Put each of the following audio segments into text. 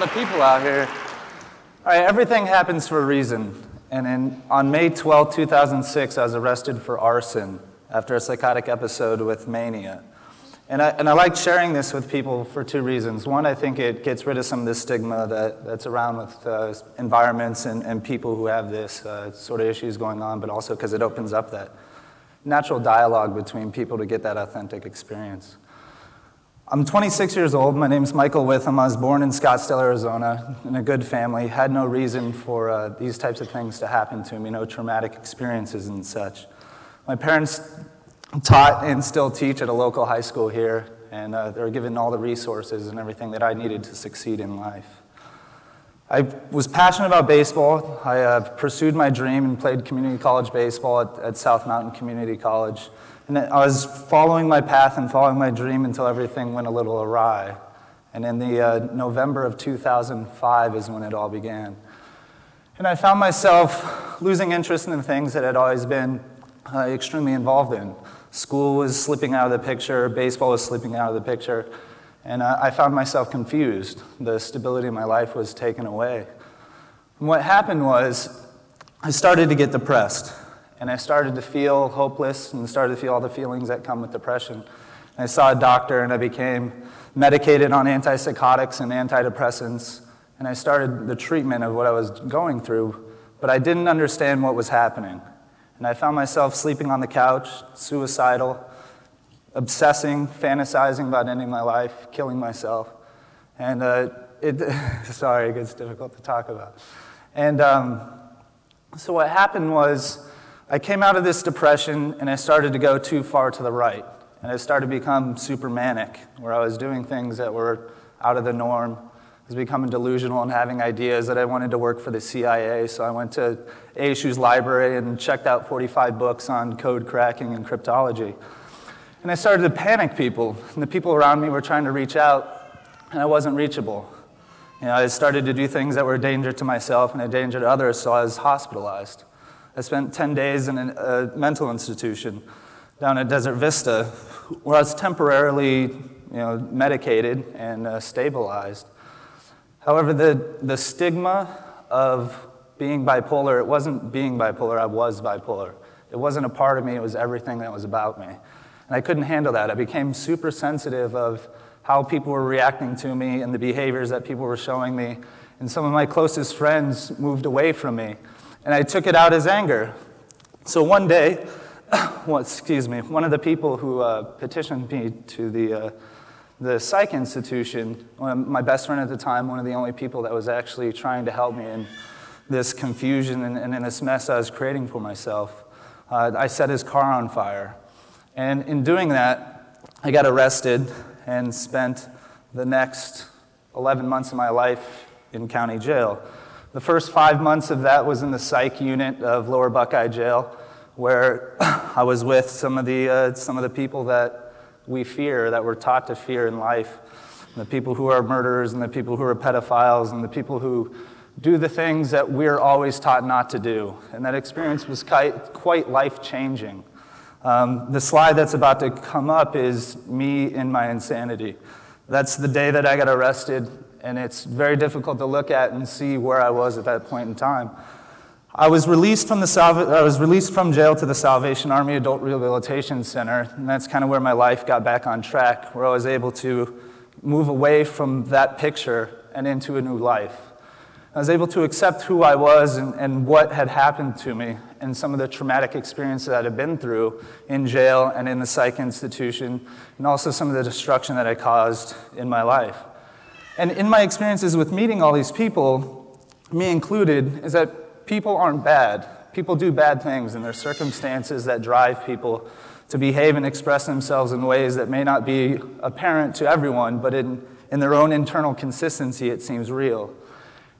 lot of people out here. All right, everything happens for a reason. And on May 12, 2006, I was arrested for arson after a psychotic episode with mania. And I like sharing this with people for two reasons. One, I think it gets rid of some of the stigma that's around with environments and people who have this sort of issues going on, but also because it opens up that natural dialogue between people to get that authentic experience. I'm 26 years old. My name's Michael Witham. I was born in Scottsdale, Arizona, in a good family. Had no reason for these types of things to happen to me, no traumatic experiences and such. My parents taught and still teach at a local high school here, and they were given all the resources and everything that I needed to succeed in life. I was passionate about baseball. I pursued my dream and played community college baseball at South Mountain Community College. And I was following my path and following my dream until everything went a little awry. And in the November of 2005 is when it all began. And I found myself losing interest in the things that I'd always been extremely involved in. School was slipping out of the picture, baseball was slipping out of the picture, and I found myself confused. The stability of my life was taken away. And what happened was I started to get depressed, and I started to feel hopeless and started to feel all the feelings that come with depression. And I saw a doctor, and I became medicated on antipsychotics and antidepressants, and I started the treatment of what I was going through, but I didn't understand what was happening. And I found myself sleeping on the couch, suicidal, obsessing, fantasizing about ending my life, killing myself. And sorry, it gets difficult to talk about. And so what happened was I came out of this depression and I started to go too far to the right. And I started to become super manic, where I was doing things that were out of the norm. I was becoming delusional and having ideas that I wanted to work for the CIA, so I went to ASU's library and checked out 45 books on code cracking and cryptology. And I started to panic people, and the people around me were trying to reach out, and I wasn't reachable. You know, I started to do things that were a danger to myself and a danger to others, so I was hospitalized. I spent 10 days in a mental institution down at Desert Vista, where I was temporarily medicated and stabilized. However, the stigma of being bipolar, it wasn't being bipolar, I was bipolar. It wasn't a part of me, it was everything that was about me. And I couldn't handle that. I became super sensitive of how people were reacting to me and the behaviors that people were showing me. And some of my closest friends moved away from me. And I took it out as anger. So one day, one of the people who petitioned me to the psych institution, my best friend at the time, one of the only people that was actually trying to help me in this confusion and in this mess I was creating for myself, I set his car on fire. And in doing that, I got arrested and spent the next 11 months of my life in county jail. The first 5 months of that was in the psych unit of Lower Buckeye Jail, where I was with some of the people that we fear, that we're taught to fear in life, and the people who are murderers and the people who are pedophiles and the people who do the things that we're always taught not to do. And that experience was quite life-changing. The slide that's about to come up is me in my insanity. That's the day that I got arrested, and it's very difficult to look at and see where I was at that point in time. I was released from jail to the Salvation Army Adult Rehabilitation Center, and that's kind of where my life got back on track, where I was able to move away from that picture and into a new life. I was able to accept who I was and what had happened to me and some of the traumatic experiences that I had been through in jail and in the psych institution, and also some of the destruction that I caused in my life. And in my experiences with meeting all these people, me included, is that people aren't bad. People do bad things, and there's circumstances that drive people to behave and express themselves in ways that may not be apparent to everyone, but in their own internal consistency, it seems real.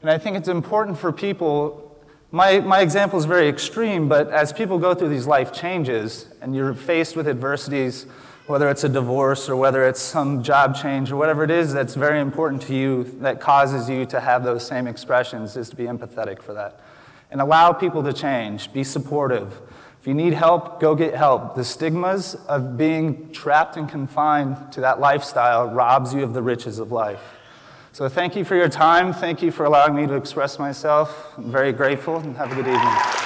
And I think it's important for people, my example is very extreme, but as people go through these life changes, and you're faced with adversities, whether it's a divorce or whether it's some job change or whatever it is that's very important to you that causes you to have those same expressions, is to be empathetic for that. And allow people to change, be supportive. If you need help, go get help. The stigmas of being trapped and confined to that lifestyle robs you of the riches of life. So thank you for your time. Thank you for allowing me to express myself. I'm very grateful, and have a good evening.